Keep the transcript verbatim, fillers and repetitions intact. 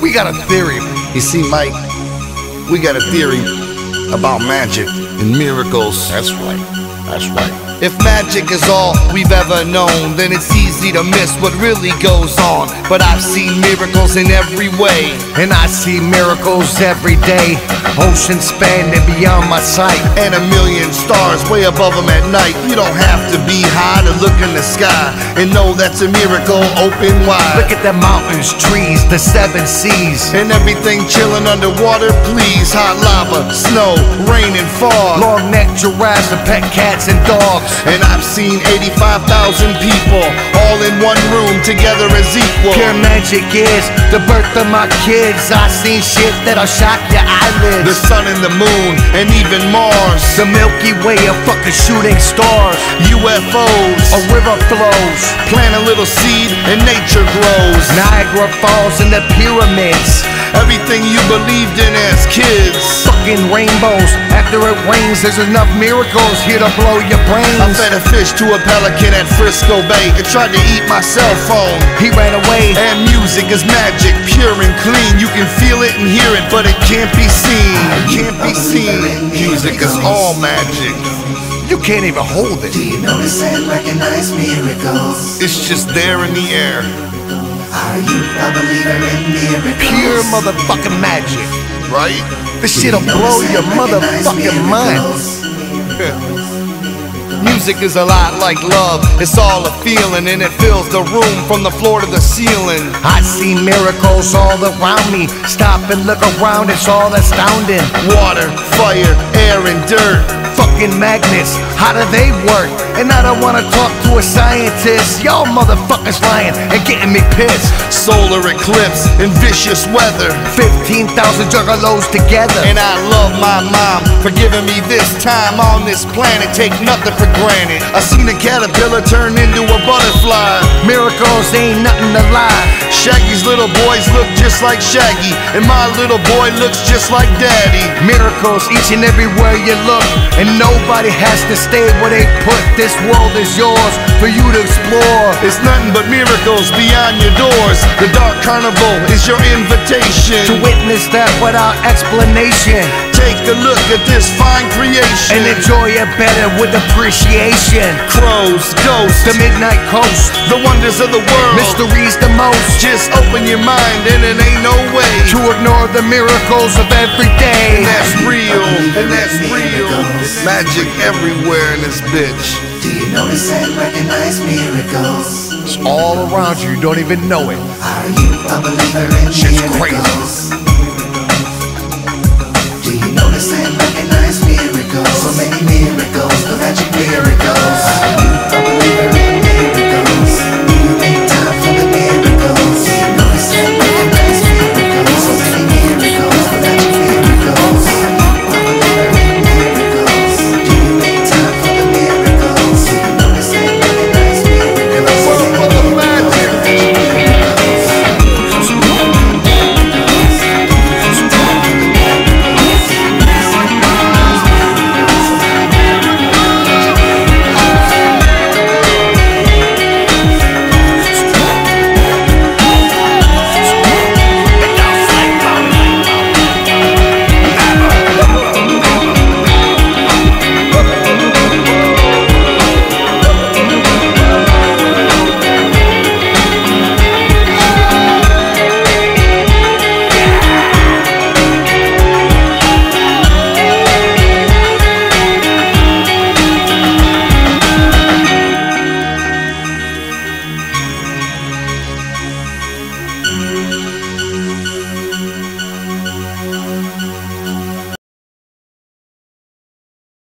We got a theory. You see, Mike, we got a theory about magic and miracles. That's right. That's right. If magic is all we've ever known, then it's easy to miss what really goes on. But I've seen miracles in every way, and I see miracles every day. Ocean spanning beyond my sight, and a million stars way above them at night. You don't have to be high to look in the sky and know that's a miracle open wide. Look at the mountains, trees, the seven seas, and everything chilling underwater, please. Hot lava, snow, rain and fog, long-necked giraffes and pet cats and dogs. And I've seen eighty-five thousand people all in one room together as equal. Pure magic is the birth of my kids. I've seen shit that'll shock your eyelids. The sun and the moon and even Mars, the Milky Way of fucking shooting stars. U F Os, a river flows, plant a little seed and nature grows. Niagara Falls and the pyramids, everything you believed in as kids. Fucking rainbows after it rains. There's enough miracles here to blow your brain. I fed a fish to a pelican at Frisco Bay. It tried to eat my cell phone. He ran away. And music is magic, pure and clean. You can feel it and hear it, but it can't be seen. It can't be seen. Music is all magic. You can't even hold it. Do you notice and recognize miracles? It's just there in the air. Are you a believer in miracles? Pure motherfucking magic, right? This shit'll blow your motherfucking mind. Music is a lot like love. It's all a feeling, and it fills the room from the floor to the ceiling. I see miracles all around me. Stop and look around, it's all astounding. Water, fire, air, and dirt. Fucking magnets, how do they work? And I don't wanna talk to a scientist. Y'all motherfuckers lying and getting me pissed. Solar eclipse and vicious weather, fifteen thousand juggalos together. And I love my mom for giving me this time on this planet. Take nothing for granted. I seen a caterpillar turn into a butterfly. Miracles ain't nothing to lie. Shaggy's little boys look just like Shaggy, and my little boy looks just like Daddy. Miracles each and everywhere you look, and nobody has to stay where they put. This world is yours for you to explore. It's nothing but miracles beyond your doors. The Dark Carnival is your invitation to witness that without explanation. Take a look at this fine creation and enjoy it better with appreciation. Crows, ghosts, the midnight coast, the wonders of the world, mysteries the most. Just open your mind and it ain't no way to ignore the miracles of every day. And that's real, and that's real. Magic everywhere in this bitch. Do you notice and recognize miracles? It's all around you, you don't even know it. Are you a believer in Shit's miracles? Crazy. Do you notice and recognize miracles? So many miracles, the magic miracles.